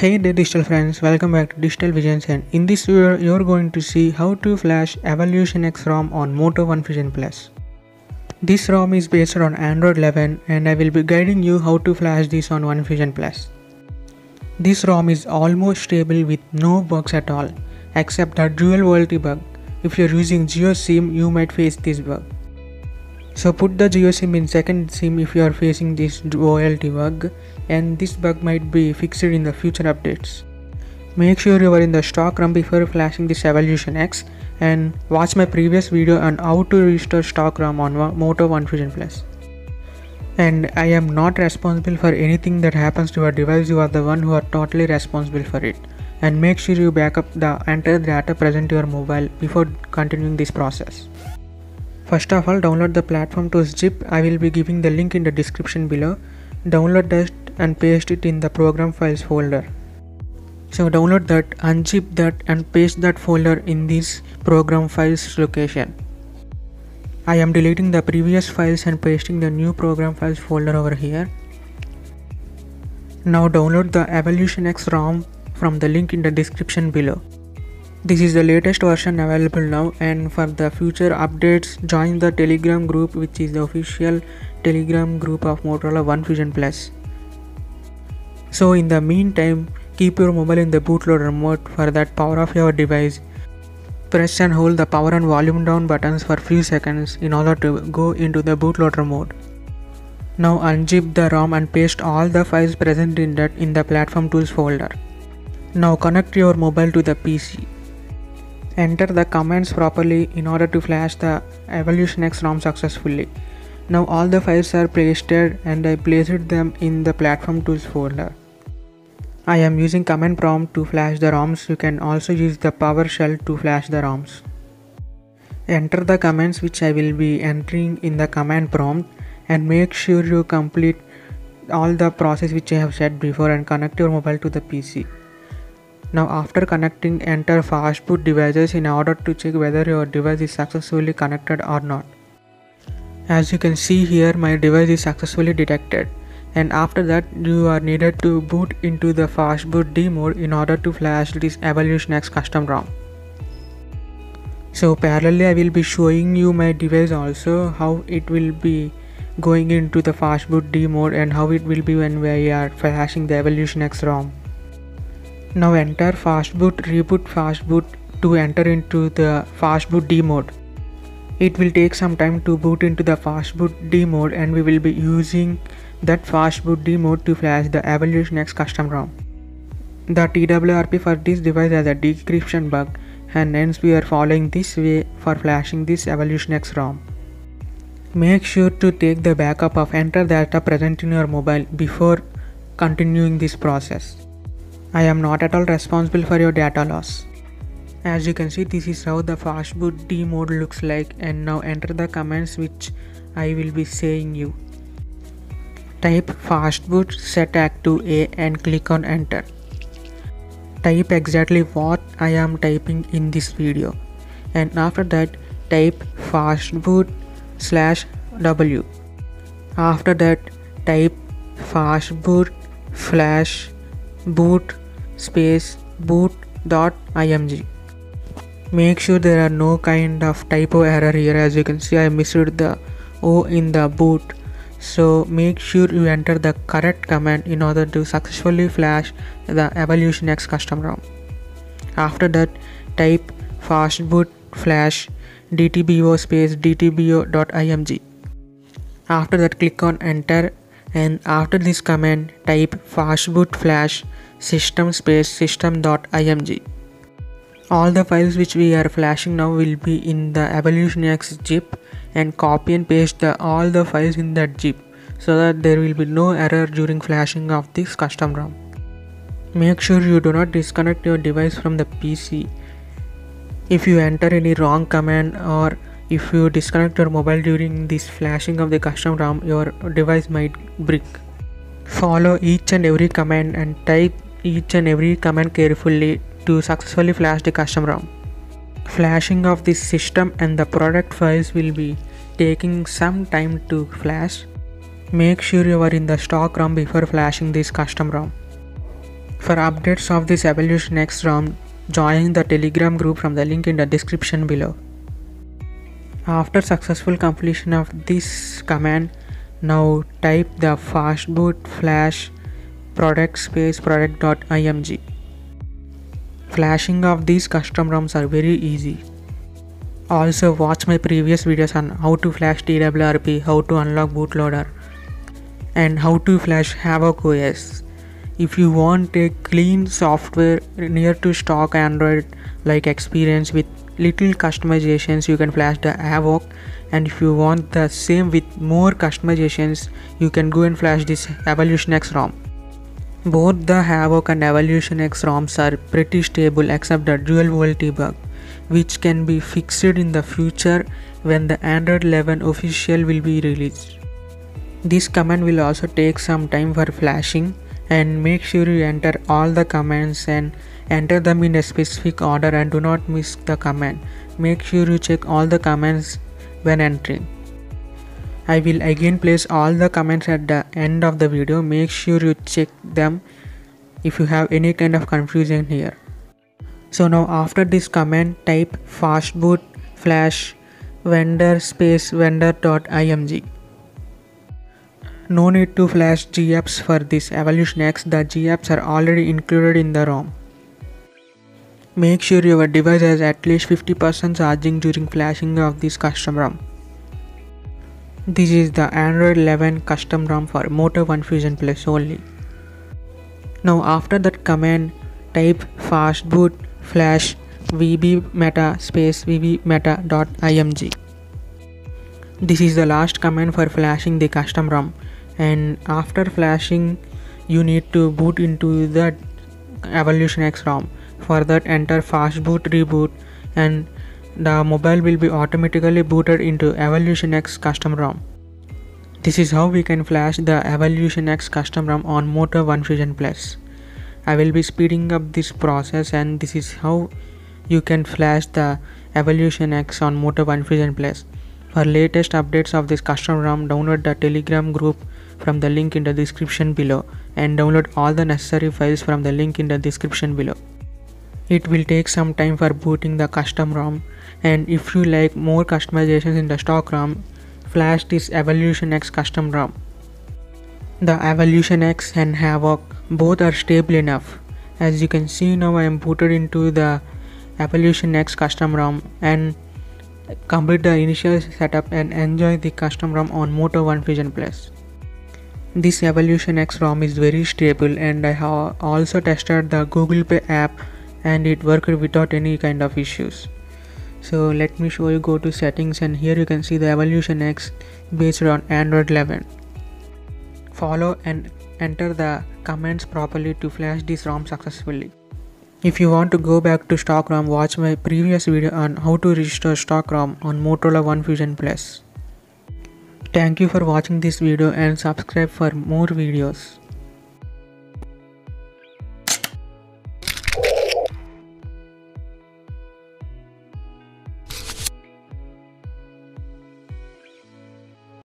Hey there digital friends, welcome back to Digital Visions, and in this video you're going to see how to flash Evolution X ROM on Motorola One Fusion Plus. This ROM is based on Android 11 and I will be guiding you how to flash this on One Fusion Plus. This ROM is almost stable with no bugs at all except the dual VoLTE bug. If you're using Jio SIM you might face this bug. So put the Jio SIM in second SIM if you are facing this VoLTE bug, and this bug might be fixed in the future updates. Make sure you are in the stock ROM before flashing this Evolution X, and watch my previous video on how to restore stock ROM on Motorola One Fusion Plus. And I am not responsible for anything that happens to your device, you are the one who are totally responsible for it. And make sure you back up the entire data present to your mobile before continuing this process. First of all, download the platform to zip. I will be giving the link in the description below. Download that and paste it in the program files folder. So download that, unzip that and paste that folder in this program files location. I am deleting the previous files and pasting the new program files folder over here. Now download the Evolution X ROM from the link in the description below. This is the latest version available now, and for the future updates join the Telegram group, which is the official Telegram group of Motorola One Fusion Plus. So in the meantime, keep your mobile in the bootloader mode. For that, power off your device. Press and hold the power and volume down buttons for few seconds in order to go into the bootloader mode. Now unzip the ROM and paste all the files present in that in the platform tools folder. Now connect your mobile to the PC. Enter the commands properly in order to flash the Evolution X ROM successfully. Now all the files are pasted and I placed them in the platform tools folder. I am using command prompt to flash the ROMs. You can also use the PowerShell to flash the ROMs. Enter the commands which I will be entering in the command prompt, and make sure you complete all the process which I have said before and connect your mobile to the PC. Now after connecting, enter fastboot devices in order to check whether your device is successfully connected or not. As you can see here, my device is successfully detected, and after that you are needed to boot into the fastboot D mode in order to flash this Evolution X custom ROM. So parallelly I will be showing you my device also, how it will be going into the fastboot D mode and how it will be when we are flashing the Evolution X ROM. Now enter fastboot reboot fastboot to enter into the fastboot D mode. It will take some time to boot into the fastboot D mode, and we will be using that fastboot D mode to flash the Evolution X custom ROM. The TWRP for this device has a decryption bug, and hence we are following this way for flashing this Evolution X ROM. Make sure to take the backup of entire data present in your mobile before continuing this process. I am not at all responsible for your data loss. As you can see, this is how the fastboot D mode looks like, and now enter the commands which I will be saying you. Type fastboot setAct to A and click on enter. Type exactly what I am typing in this video, and after that type fastboot /W. After that type fastboot flash boot boot.img. Make sure there are no kind of typo error here. As you can see, I missed the O in the boot, so make sure you enter the correct command in order to successfully flash the Evolution X custom ROM. After that type fastboot flash dtbo dtbo.img. after that click on enter, and after this command type fastboot flash system system.img. All the files which we are flashing now will be in the Evolution X zip, and copy and paste all the files in that zip so that there will be no error during flashing of this custom ROM. Make sure you do not disconnect your device from the PC. If you enter any wrong command or if you disconnect your mobile during this flashing of the custom ROM, your device might brick. Follow each and every command and type each and every command carefully to successfully flash the custom ROM. Flashing of this system and the product files will be taking some time to flash. Make sure you are in the stock ROM before flashing this custom ROM. For updates of this Evolution X ROM, join the Telegram group from the link in the description below. After successful completion of this command, now type the fastboot flash product space product.img. Flashing of these custom ROMs are very easy. Also watch my previous videos on how to flash TWRP, how to unlock bootloader, and how to flash Havoc OS. If you want a clean software near to stock Android like experience with little customizations, you can flash the Havoc, and if you want the same with more customizations, you can go and flash this Evolution X ROM. Both the Havoc and Evolution X ROMs are pretty stable except the dual VoLTE bug, which can be fixed in the future when the Android 11 official will be released. This command will also take some time for flashing, and make sure you enter all the commands and enter them in a specific order and do not miss the command. Make sure you check all the commands when entering. I will again place all the commands at the end of the video. Make sure you check them if you have any kind of confusion here. So now after this command, type fastboot flash vendor space vendor.img. No need to flash GApps for this Evolution X, the GApps are already included in the ROM. Make sure your device has at least 50% charging during flashing of this custom ROM. This is the Android 11 custom ROM for Motorola One Fusion Plus only. Now after that command, type fastboot flash vbmeta space vbmeta.img. This is the last command for flashing the custom ROM, and after flashing you need to boot into the Evolution X ROM. For that, enter fastboot reboot and the mobile will be automatically booted into Evolution X custom ROM. This is how we can flash the Evolution X custom ROM on Motorola One Fusion Plus. I will be speeding up this process, and this is how you can flash the Evolution X on Motorola One Fusion Plus. For latest updates of this custom ROM, download the Telegram group from the link in the description below and download all the necessary files from the link in the description below. It will take some time for booting the custom ROM, and if you like more customizations in the stock ROM, flash this Evolution X custom ROM. The Evolution X and Havoc both are stable enough. As you can see now, I am booted into the Evolution X custom ROM and complete the initial setup and enjoy the custom ROM on Motorola One Fusion Plus. This Evolution X ROM is very stable, and I have also tested the Google Pay app and it worked without any kind of issues. So let me show you, go to settings, and here you can see the Evolution X based on Android 11. Follow and enter the commands properly to flash this ROM successfully. If you want to go back to stock ROM, watch my previous video on how to restore stock ROM on Motorola One Fusion Plus. Thank you for watching this video and subscribe for more videos.